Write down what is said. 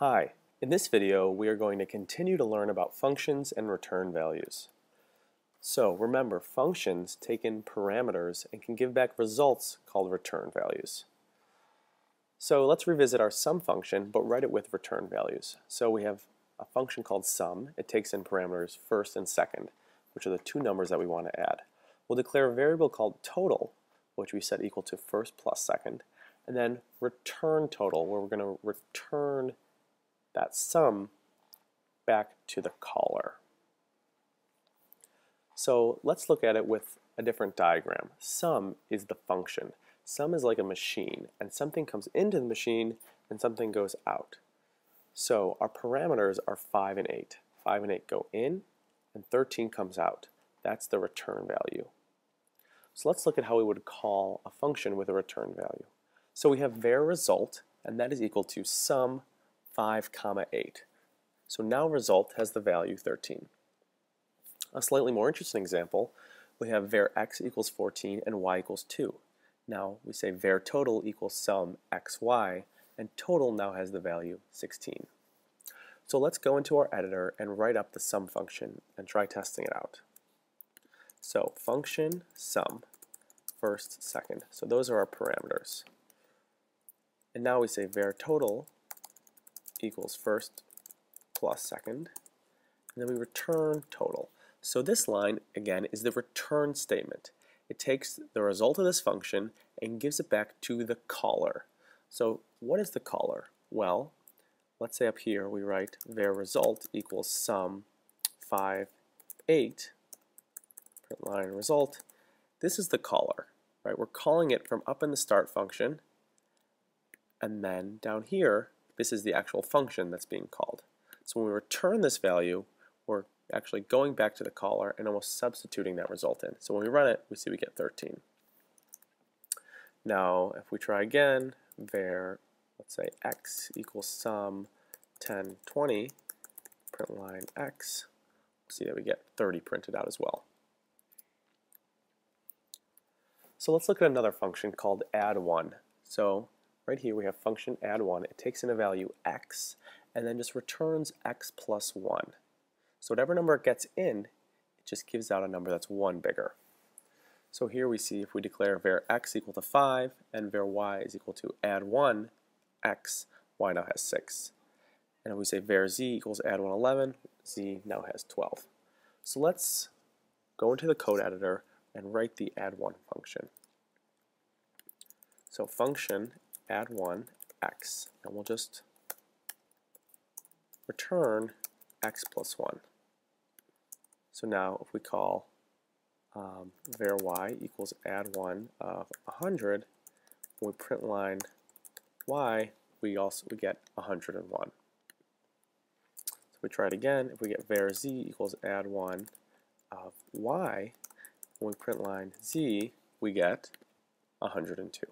Hi, in this video we are going to continue to learn about functions and return values. So remember, functions take in parameters and can give back results called return values. So let's revisit our sum function but write it with return values. So we have a function called sum. It takes in parameters first and second, which are the two numbers that we want to add. We'll declare a variable called total, which we set equal to first plus second, and then return total, where we're going to return that sum back to the caller. So let's look at it with a different diagram. Sum is the function. Sum is like a machine, and something comes into the machine and something goes out. So our parameters are 5 and 8. 5 and 8 go in and 13 comes out. That's the return value. So let's look at how we would call a function with a return value. So we have var result, and that is equal to sum 5 comma 8. So now result has the value 13. A slightly more interesting example, we have var x equals 14 and y equals 2. Now we say var total equals sum xy, and total now has the value 16. So let's go into our editor and write up the sum function and try testing it out. So function sum, first, second. So those are our parameters. And now we say var total equals first plus second, and then we return total. So this line, again, is the return statement. It takes the result of this function and gives it back to the caller. So what is the caller? Well, let's say up here we write var result equals sum 5, 8, print line result. This is the caller, right? We're calling it from up in the start function, and then down here, this is the actual function that's being called. So when we return this value, we're actually going back to the caller and almost substituting that result in. So when we run it, we see we get 13. Now if we try again, var, let's say x equals sum 10, 20, print line x, see that we get 30 printed out as well. So let's look at another function called add1. So right here we have function add1. It takes in a value x and then just returns x plus 1. So whatever number it gets in, it just gives out a number that's 1 bigger. So here we see if we declare var x equal to 5 and var y is equal to add1 x, y now has 6. And if we say var z equals add1 11, z now has 12. So let's go into the code editor and write the add1 function. So function add1 x, and we'll just return x plus 1. So now if we call var y equals add1 of 100, when we print line y, we get 101. So we try it again. If we get var z equals add1 of y, when we print line z, we get 102.